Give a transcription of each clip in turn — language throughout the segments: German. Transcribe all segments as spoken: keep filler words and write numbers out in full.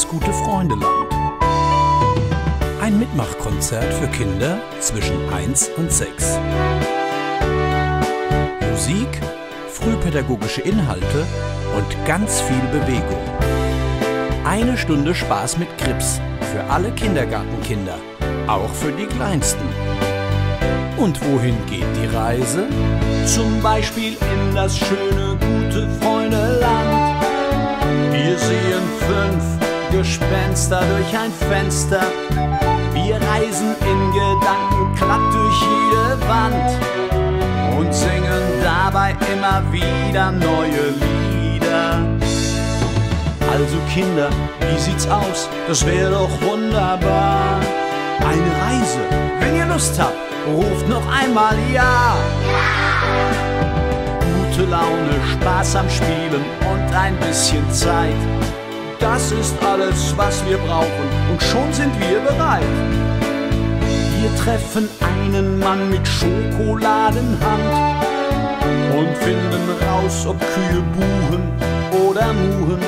das Gute-Freunde-Land. Ein Mitmachkonzert für Kinder zwischen eins und sechs. Musik, frühpädagogische Inhalte und ganz viel Bewegung. Eine Stunde Spaß mit Grips für alle Kindergartenkinder, auch für die Kleinsten. Und wohin geht die Reise? Zum Beispiel in das schöne Gute-Freunde-Land. Wir sehen fünf Gespenster durch ein Fenster. Wir reisen in Gedanken glatt durch jede Wand und singen dabei immer wieder neue Lieder. Also Kinder, wie sieht's aus? Das wäre doch wunderbar. Eine Reise, wenn ihr Lust habt, ruft noch einmal ja. Ja! Gute Laune, Spaß am Spielen und ein bisschen Zeit. Das ist alles, was wir brauchen und schon sind wir bereit. Wir treffen einen Mann mit Schokoladenhand und finden raus, ob Kühe buhen oder muhen.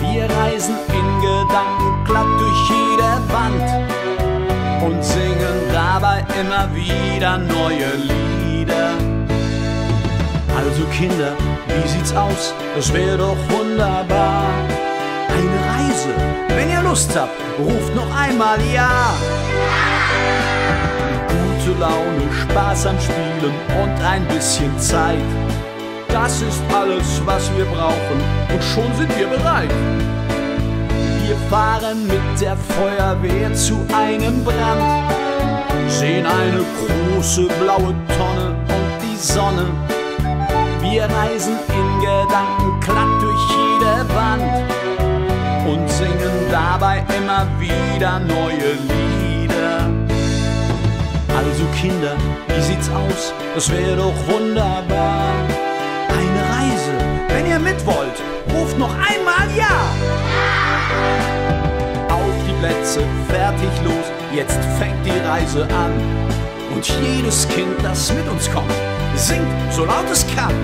Wir reisen in Gedanken glatt durch jede Wand und singen dabei immer wieder neue Lieder. Also Kinder, wie sieht's aus? Das wäre doch wunderbar. Eine Reise, wenn ihr Lust habt, ruft noch einmal ja. Gute Laune, Spaß am Spielen und ein bisschen Zeit. Das ist alles, was wir brauchen und schon sind wir bereit. Wir fahren mit der Feuerwehr zu einem Brand, sehen eine große blaue Tonne und die Sonne. Wir reisen in Gedanken glatt durch jede Wand und singen dabei immer wieder neue Lieder. Also Kinder, wie sieht's aus? Das wäre doch wunderbar. Eine Reise, wenn ihr mit wollt, ruft noch einmal ja! Auf die Plätze, fertig, los, jetzt fängt die Reise an. Und jedes Kind, das mit uns kommt, singt so laut es kann.